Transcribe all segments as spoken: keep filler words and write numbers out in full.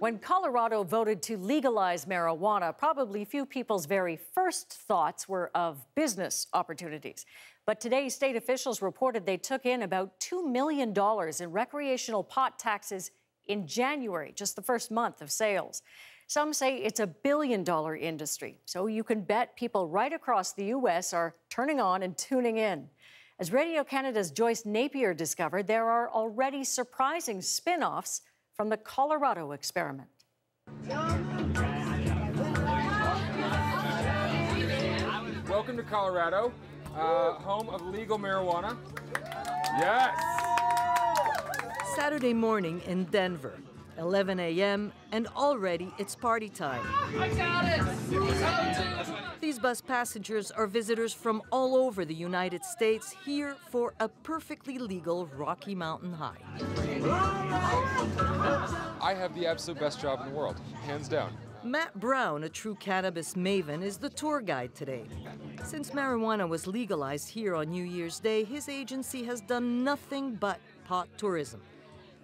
When Colorado voted to legalize marijuana, probably few people's very first thoughts were of business opportunities. But today, state officials reported they took in about two million dollars in recreational pot taxes in January, just the first month of sales. Some say it's a billion dollar industry, so you can bet people right across the U S are turning on and tuning in. As Radio Canada's Joyce Napier discovered, there are already surprising spin-offs from the Colorado experiment. Welcome to Colorado, uh, home of legal marijuana. Yes! Saturday morning in Denver, eleven a m, and already it's party time. I got it! These bus passengers are visitors from all over the United States, here for a perfectly legal Rocky Mountain high. I have the absolute best job in the world, hands down. Matt Brown, a true cannabis maven, is the tour guide today. Since marijuana was legalized here on New Year's Day, his agency has done nothing but pot tourism.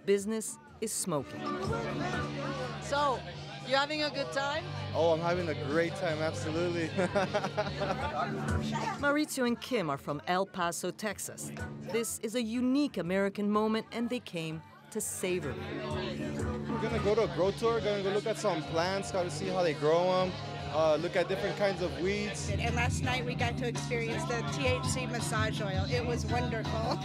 Business is smoking. So, you having a good time? Oh, I'm having a great time, absolutely. Maurizio and Kim are from El Paso, Texas. This is a unique American moment, and they came to savor. We're gonna go to a grow tour. We're gonna go look at some plants, gotta see how they grow them, uh, look at different kinds of weeds. And last night we got to experience the T H C massage oil. It was wonderful.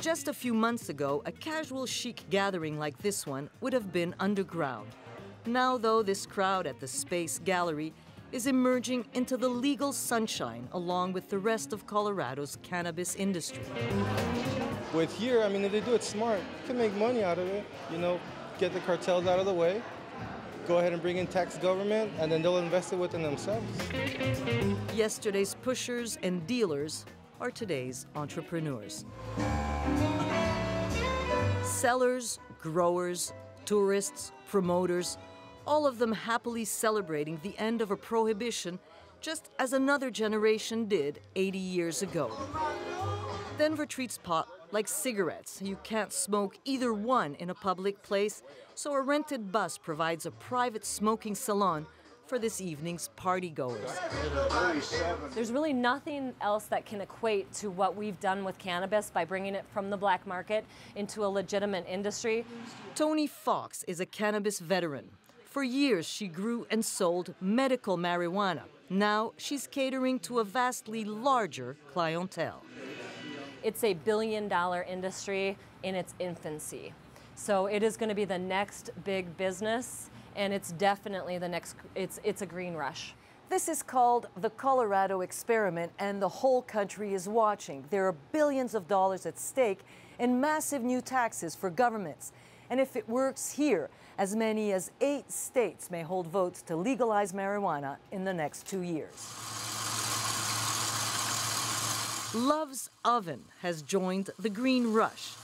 Just a few months ago, a casual chic gathering like this one would have been underground. Now, though, this crowd at the Space Gallery is emerging into the legal sunshine along with the rest of Colorado's cannabis industry. With here, I mean, if they do it smart, you can make money out of it, you know, get the cartels out of the way, go ahead and bring in tax government, and then they'll invest it within themselves. Yesterday's pushers and dealers are today's entrepreneurs. Sellers, growers, tourists, promoters, all of them happily celebrating the end of a prohibition, just as another generation did eighty years ago. Denver treats pot like cigarettes. You can't smoke either one in a public place, so a rented bus provides a private smoking salon for this evening's partygoers. There's really nothing else that can equate to what we've done with cannabis by bringing it from the black market into a legitimate industry. Tony Fox is a cannabis veteran. For years, she grew and sold medical marijuana. Now, she's catering to a vastly larger clientele. It's a billion dollar industry in its infancy. So it is going to be the next big business, and it's definitely the next, it's, it's a green rush. This is called the Colorado experiment, and the whole country is watching. There are billions of dollars at stake and massive new taxes for governments. And if it works here, as many as eight states may hold votes to legalize marijuana in the next two years. Love's Oven has joined the green rush.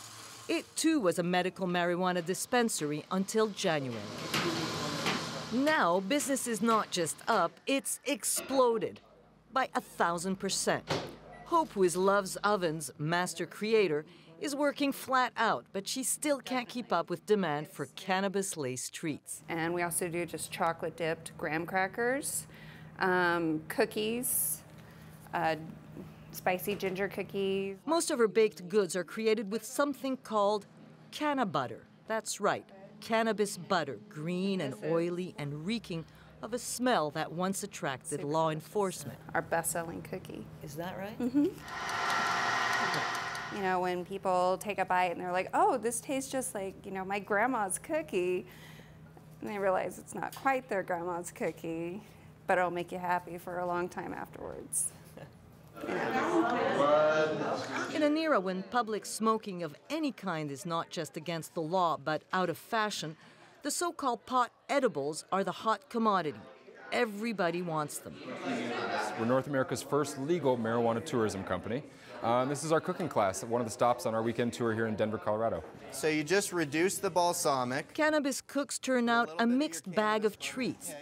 It too was a medical marijuana dispensary until January. Now, business is not just up, it's exploded by a thousand percent. Hope, who is Love's Oven's master creator, is working flat out, but she still can't keep up with demand for cannabis-laced treats. And we also do just chocolate-dipped graham crackers, um, cookies, uh, spicy ginger cookies. Most of her baked goods are created with something called canna butter. That's right, cannabis butter, green and oily and reeking of a smell that once attracted law enforcement. Our best-selling cookie. Is that right? Mm-hmm. You know, when people take a bite and they're like, oh, this tastes just like, you know, my grandma's cookie. And they realize it's not quite their grandma's cookie, but it'll make you happy for a long time afterwards. You know? In an era when public smoking of any kind is not just against the law, but out of fashion, the so-called pot edibles are the hot commodity. Everybody wants them. We're North America's first legal marijuana tourism company. Um, this is our cooking class at one of the stops on our weekend tour here in Denver, Colorado. So you just reduce the balsamic. Cannabis cooks turn out a, a mixed bag of treats.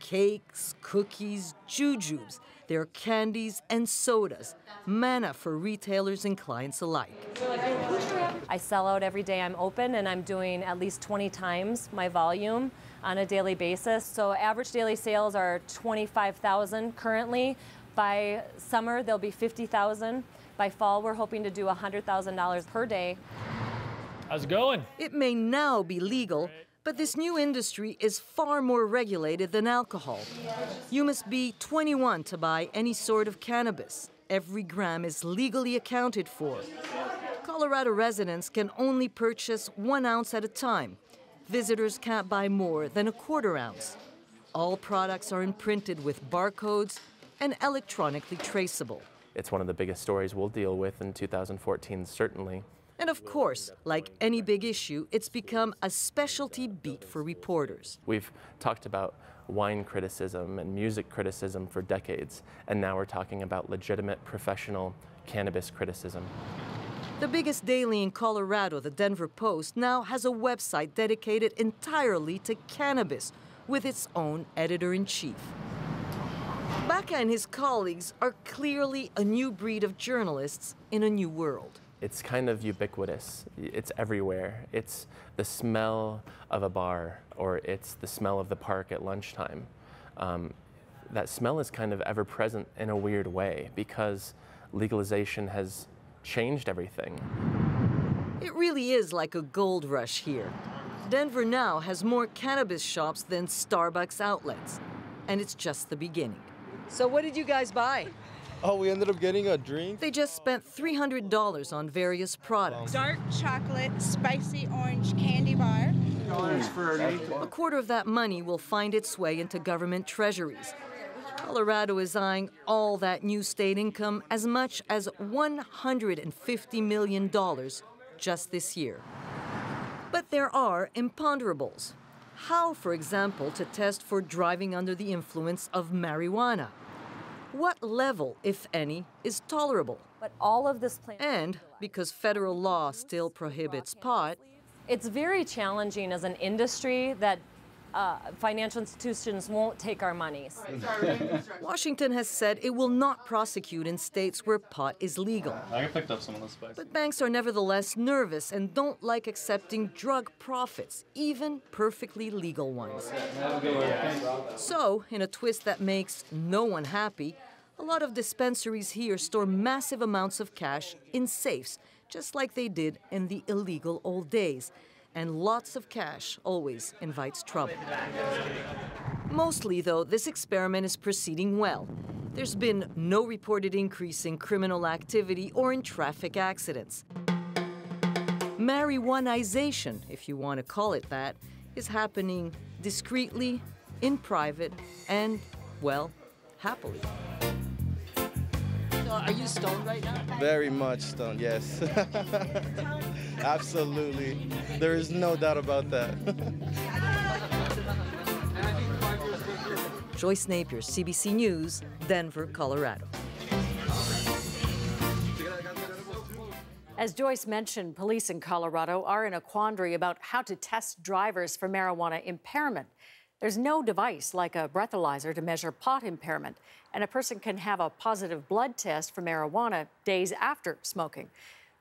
Cakes, cookies, jujubes. There are candies and sodas. Manna for retailers and clients alike. I sell out every day I'm open, and I'm doing at least twenty times my volume on a daily basis. So average daily sales are twenty-five thousand currently. By summer, there'll be fifty thousand. By fall, we're hoping to do one hundred thousand dollars per day. How's it going? It may now be legal, but this new industry is far more regulated than alcohol. You must be twenty-one to buy any sort of cannabis. Every gram is legally accounted for. Colorado residents can only purchase one ounce at a time. Visitors can't buy more than a quarter ounce. All products are imprinted with barcodes and electronically traceable. It's one of the biggest stories we'll deal with in two thousand fourteen, certainly. And of course, like any big issue, it's become a specialty beat for reporters. We've talked about wine criticism and music criticism for decades, and now we're talking about legitimate professional cannabis criticism. The biggest daily in Colorado, the Denver Post, now has a website dedicated entirely to cannabis, with its own editor-in-chief. Baca and his colleagues are clearly a new breed of journalists in a new world. It's kind of ubiquitous. It's everywhere. It's the smell of a bar, or it's the smell of the park at lunchtime. Um, that smell is kind of ever-present in a weird way, because legalization has changed everything. It really is like a gold rush here. Denver now has more cannabis shops than Starbucks outlets, and it's just the beginning. So what did you guys buy? Oh, we ended up getting a drink. They just spent three hundred dollars on various products. Dark chocolate, spicy orange candy bar. A quarter of that money will find its way into government treasuries. Colorado is eyeing all that new state income as much as one hundred fifty million dollars just this year. But there are imponderables. How, for example, to test for driving under the influence of marijuana? What level, if any, is tolerable? But all of this plan and because federal law still prohibits pot, it's very challenging as an industry that uh, financial institutions won't take our money. Washington has said it will not prosecute in states where pot is legal. I picked up some of the spice. But banks are nevertheless nervous and don't like accepting drug profits, even perfectly legal ones. So, in a twist that makes no one happy, a lot of dispensaries here store massive amounts of cash in safes, just like they did in the illegal old days. And lots of cash always invites trouble. Mostly, though, this experiment is proceeding well. There's been no reported increase in criminal activity or in traffic accidents. Marijuanization, if you want to call it that, is happening discreetly, in private, and, well, happily. Are you stoned right now? Very much stoned, yes. Absolutely. There is no doubt about that. Joyce Napier, C B C News, Denver, Colorado. As Joyce mentioned, police in Colorado are in a quandary about how to test drivers for marijuana impairment. There's no device like a breathalyzer to measure pot impairment, and a person can have a positive blood test for marijuana days after smoking.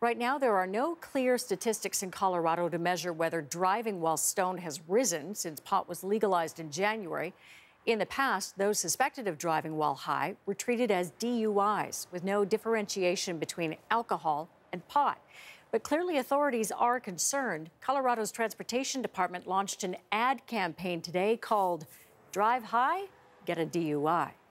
Right now, there are no clear statistics in Colorado to measure whether driving while stoned has risen since pot was legalized in January. In the past, those suspected of driving while high were treated as D U Is, with no differentiation between alcohol and pot. But clearly authorities are concerned. Colorado's Transportation Department launched an ad campaign today called "Drive High, Get a D U I."